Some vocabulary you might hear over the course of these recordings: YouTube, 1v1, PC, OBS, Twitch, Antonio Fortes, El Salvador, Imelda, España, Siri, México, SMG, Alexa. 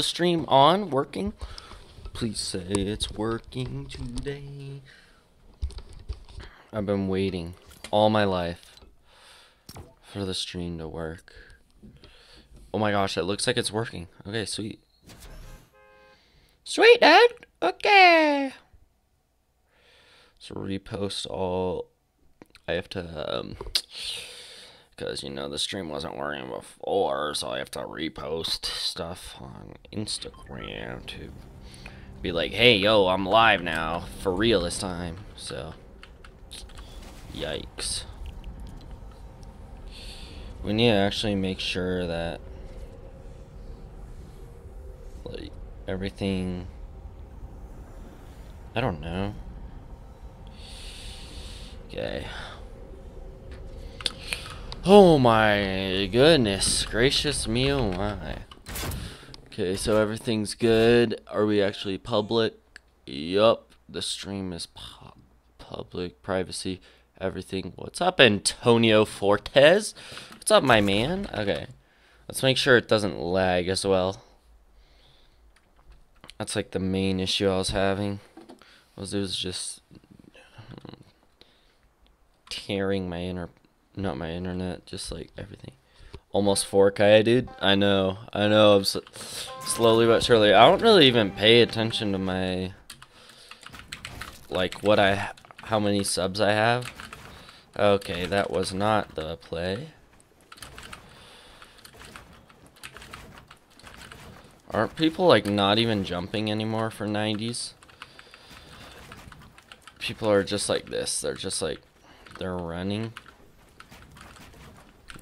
the stream on? Working? Please say it's working today. I've been waiting all my life for the stream to work. Oh my gosh, it looks like it's working. Okay, sweet. Sweet, dude. Okay. So repost all. I have to, because, you know, the stream wasn't working before, so I have to repost stuff on Instagram to be like, hey, yo, I'm live now, for real this time, so, yikes. We need to actually make sure that, like, everything, I don't know. Okay. Oh my goodness gracious me, oh my. Okay, so everything's good. Are we actually public? Yup, the stream is public, privacy, everything. What's up, Antonio Fortes? What's up, my man? Okay, let's make sure it doesn't lag as well. That's like the main issue I was having, was it was just tearing my internet, just like everything. Almost 4K, dude. I know, I'm slowly but surely. I don't really even pay attention to my, like, how many subs I have. Okay, that was not the play. Aren't people, like, not even jumping anymore for 90s? People are just like this. They're just like, they're running.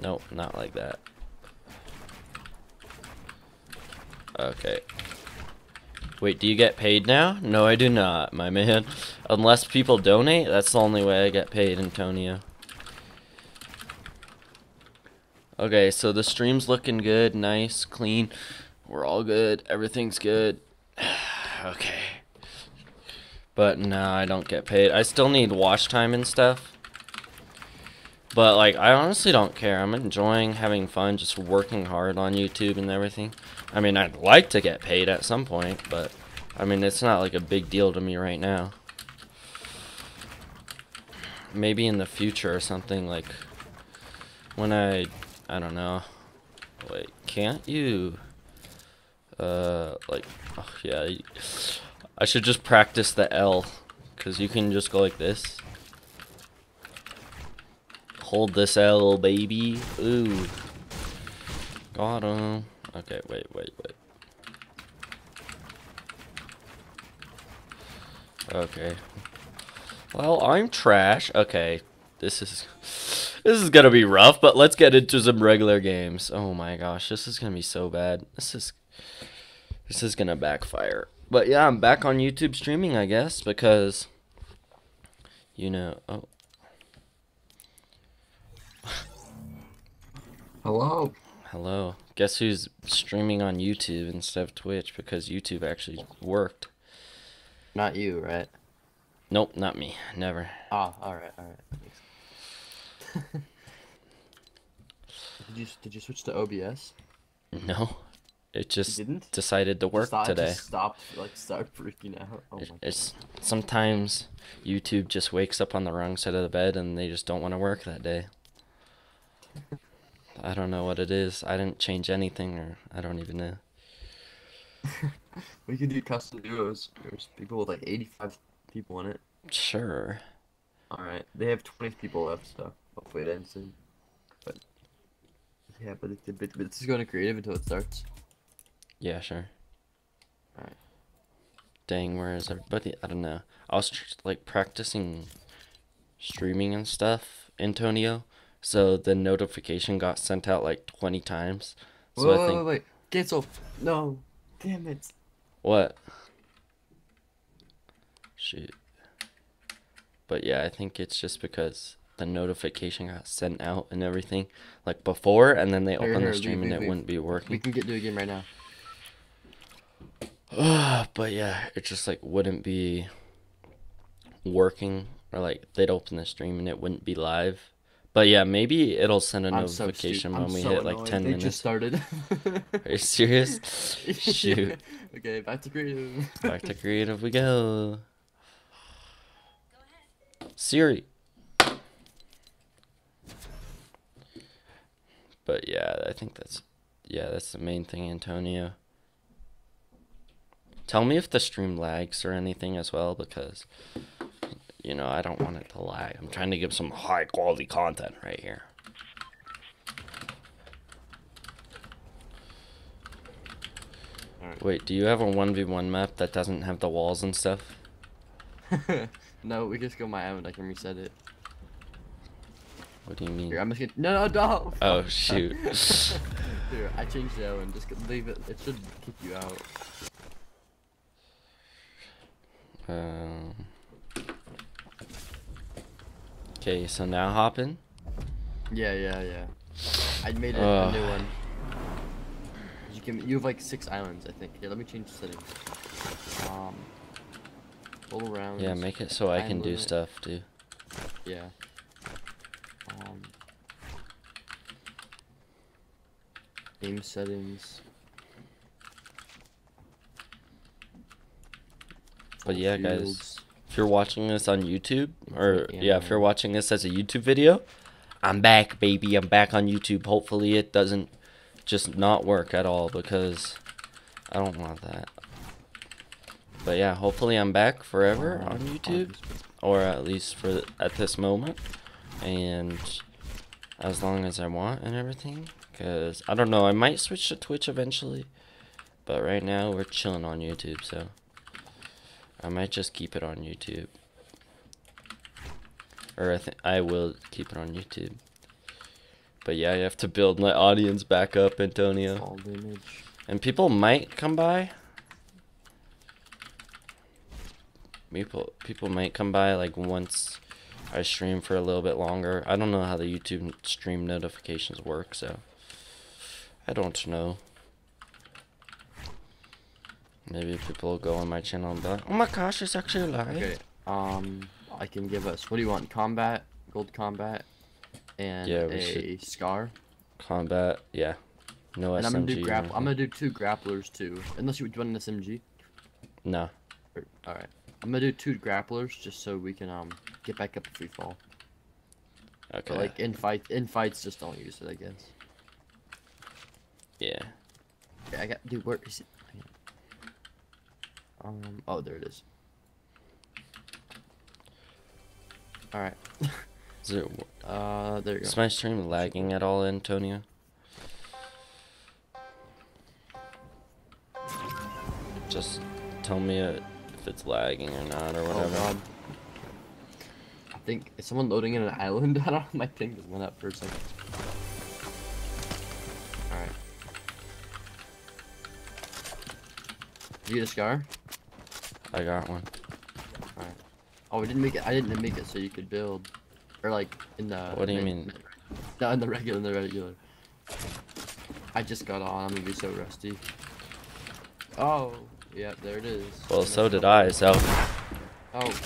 Nope, not like that. Okay. Wait, do you get paid now? No, I do not, my man. Unless people donate, that's the only way I get paid, Antonio. Okay, so the stream's looking good, nice, clean. We're all good, everything's good. Okay. But no, I don't get paid. I still need watch time and stuff. But, like, I honestly don't care. I'm enjoying having fun, just working hard on YouTube and everything. I mean, I'd like to get paid at some point, but, I mean, it's not, like, a big deal to me right now. Maybe in the future or something, like, when I don't know. Wait, can't you? Like, oh, yeah. I should just practice the L, because you can just go like this. Hold this L, baby. Ooh. Got him. Okay, wait. Okay. Well, I'm trash. Okay. This is gonna be rough, but let's get into some regular games. Oh my gosh, this is gonna be so bad. This is gonna backfire. But yeah, I'm back on YouTube streaming, I guess, because, you know, oh. Hello. Hello. Guess who's streaming on YouTube instead of Twitch, because YouTube actually worked. Not you, right? Nope, not me. Never. Oh, alright. Did you switch to OBS? No. It just decided to work today. Just stopped, like, start freaking out. Oh my God. It's sometimes YouTube just wakes up on the wrong side of the bed and they just don't want to work that day. I don't know what it is. I didn't change anything, or I don't even know. We could do custom duos. There's people with like 85 people in it. Sure. Alright, they have 20 people left, so hopefully it ends soon. But yeah, but it's going to creative until it starts. Yeah, sure. Alright. Dang, where is everybody? I don't know. I was like practicing streaming and stuff, Antonio. So the notification got sent out like 20 times. So whoa, I think... wait. Cancel. No. Damn it. What? Shoot. But yeah, I think it's just because the notification got sent out and everything. Like before, and then they opened the stream and it wouldn't be working. We can get to a game right now. But yeah, it just like wouldn't be working. Or like they'd open the stream and it wouldn't be live. But yeah, maybe it'll send a notification when we hit like 10 minutes. It just started. Are you serious? Shoot. Okay, back to creative. Back to creative we go. Siri. But yeah, I think that's, yeah, that's the main thing, Antonio. Tell me if the stream lags or anything as well, because, you know, I don't want it to lag. I'm trying to give some high quality content right here. All right. Wait, do you have a 1v1 map that doesn't have the walls and stuff? No, we just go my own. I can reset it. What do you mean? Here, I'm just gonna... No, no, don't! Oh, shoot. Here, I changed the own. Just leave it. It should kick you out. Okay, so now hop in? Yeah, yeah, yeah. I made a new one. You can, you have like 6 islands, I think. Yeah, let me change the settings. Roll around. Yeah, make it so I can do stuff too. Yeah. Game settings. But yeah, guys, if you're watching this on YouTube, or yeah, if you're watching this as a YouTube video, I'm back, baby. I'm back on YouTube. Hopefully it doesn't just not work at all, because I don't want that. But yeah, hopefully I'm back forever on YouTube, or at least for at this moment, and as long as I want and everything, because I don't know, I might switch to Twitch eventually, but right now we're chilling on YouTube, so I might just keep it on YouTube. Or I think I will keep it on YouTube. But yeah, I have to build my audience back up, Antonio. And people might come by. People might come by like once I stream for a little bit longer. I don't know how the YouTube stream notifications work, so I don't know. Maybe people will go on my channel and be like, oh my gosh, it's actually live. Okay, I can give us, what do you want, combat, gold combat, and yeah, a scar? Combat, yeah. No and SMG. And I'm going to do two grapplers too, unless you would want an SMG. No. Alright, I'm going to do 2 grapplers just so we can get back up if we fall. Okay. But like in fights, just don't use it, I guess. Yeah. Okay, I got, dude, where is it? Oh, there it is. Alright. Is it, there you go. Is my stream lagging at all, Antonio? Just tell me if it's lagging or not or whatever. Oh, God. I think, is someone loading in an island? I don't know, my ping just went up for a second. Alright. Did you get a scar? I got one. Alright. Oh, we didn't make it. I didn't make it so you could build, or like in the. What do you mean? No, in the regular. I just got on. I'm gonna be so rusty. Oh, yeah, there it is. Well, so did I. So. Oh.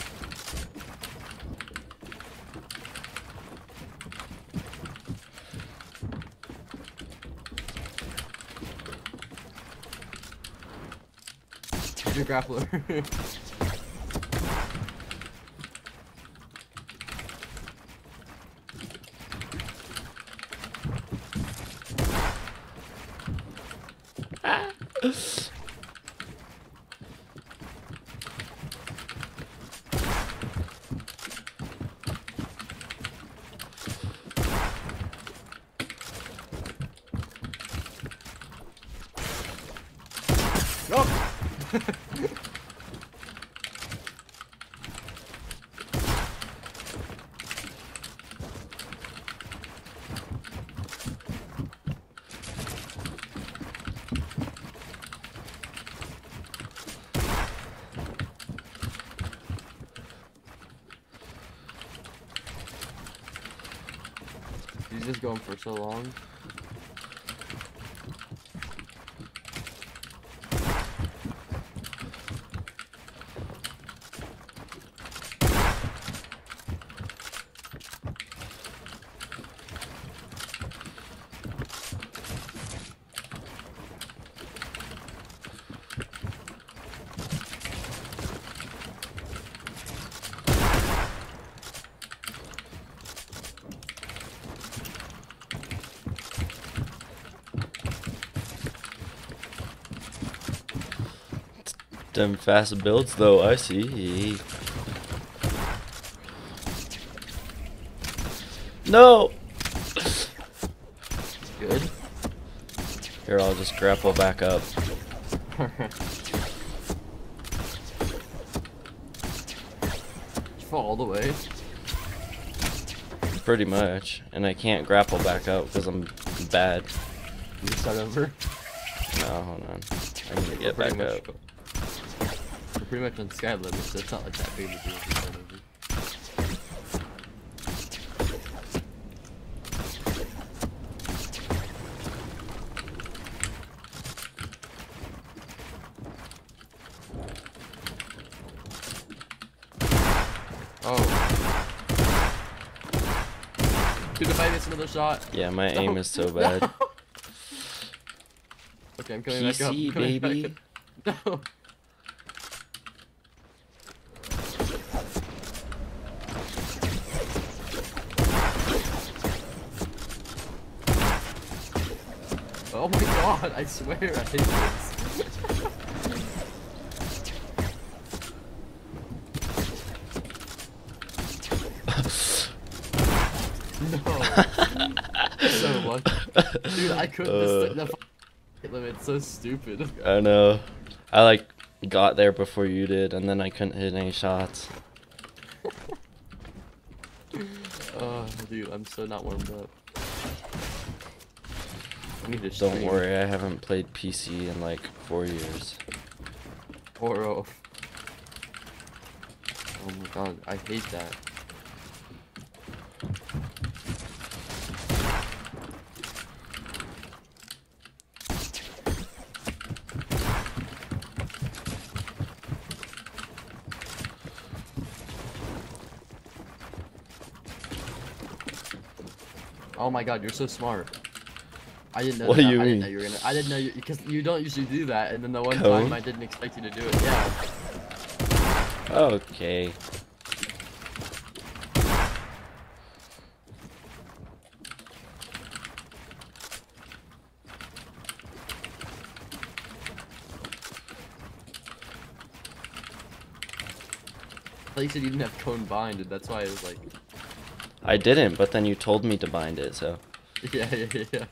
Your grappler. He's going for so long. some fast builds though, I see. No! Good. Here, I'll just grapple back up. Fall all the way. Pretty much. And I can't grapple back up because I'm bad. Can you start over? No, hold on. I need to get back up. We're pretty much on sky limits, so it's not like that big of a deal to start over. Another shot. Yeah, my aim is so bad. Okay, I'm coming PC, back up. PC, baby. Back up. No. Oh my god, I swear I hate this. Dude, I couldn't hit limit. It's so stupid. I know. I like got there before you did, and then I couldn't hit any shots. Oh, dude, I'm so not warmed up. I need to stream. Don't worry, I haven't played PC in like 4 years. Or oh. Oh my god, I hate that. Oh my god, you're so smart. I didn't know what that. Do you I mean? Didn't know you were gonna. I didn't know you, because you don't usually do that, and then the one time I didn't expect you to do it. Yeah. Okay. Like you said, you didn't have cone binded, that's why I was like... I didn't, but then you told me to bind it, so... Yeah. You're kidding.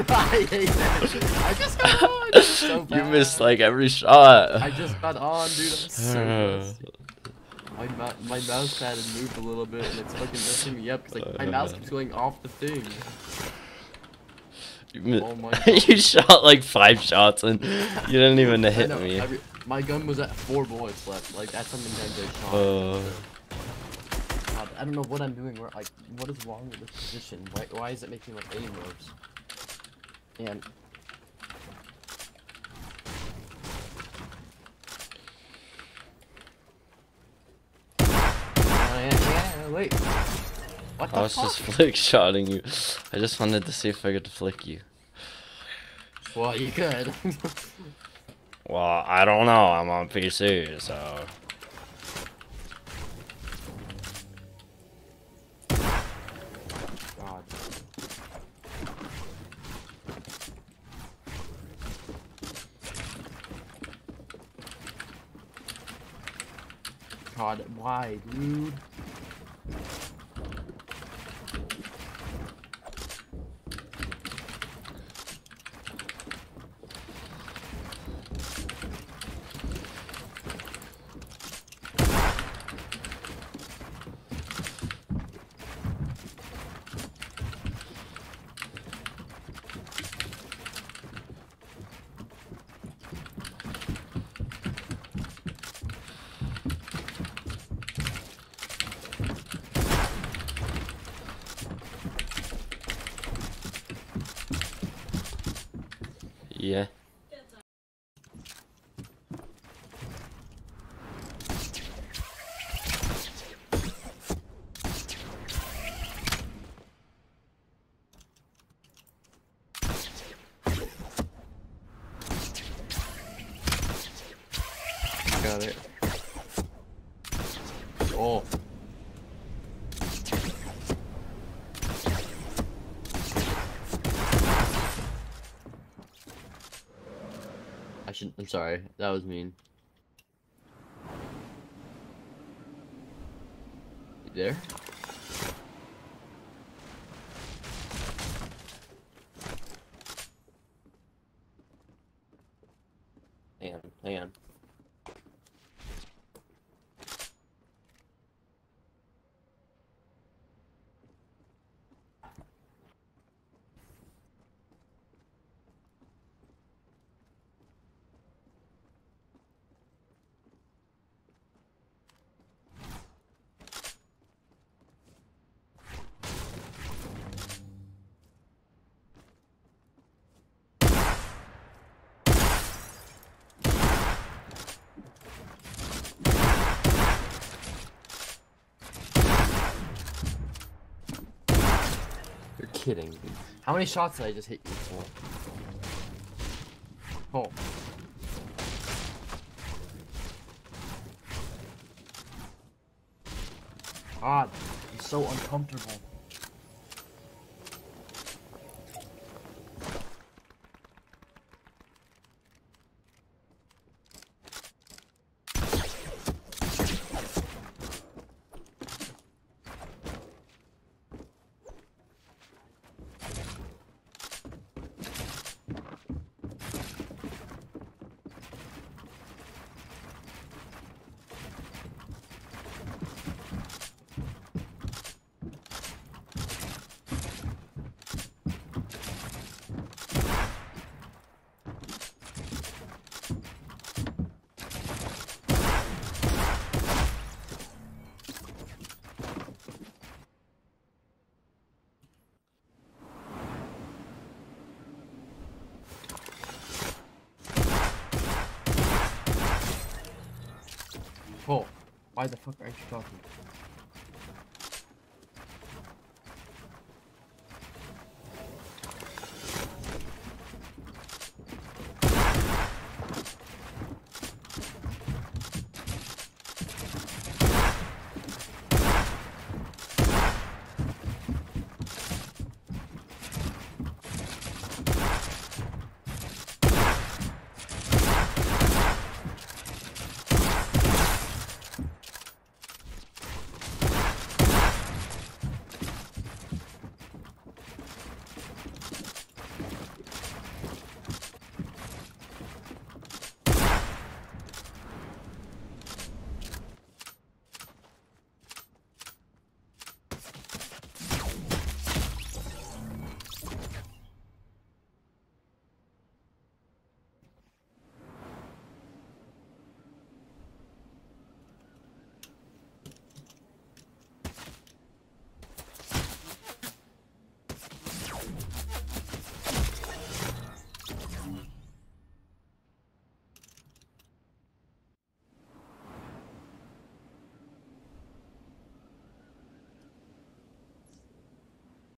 I hate that. I just got on. So you missed like every shot. I just got on, dude. I'm so my mouse pad had moved a little bit, and it's fucking messing me up. Cause, like my mouse keeps going off the thing. Oh my god. You shot like 5 shots, and you didn't even hit me. My gun was at 4 bullets left. Like that's something that I shot. God, I don't know what I'm doing. Where like what is wrong with this position? Why is it making like aim worse? And wait. What the fuck? I was just flick-shotting you. I just wanted to see if I could flick you. Well, you could. Well, I don't know. I'm on PC, so. God, why, dude? Yeah. Got it. Oh. I shouldn't. I'm sorry. That was mean. You there? Hang on. Kidding. How many shots did I just hit you for? Oh. God, I'm so uncomfortable. Why the fuck are you talking?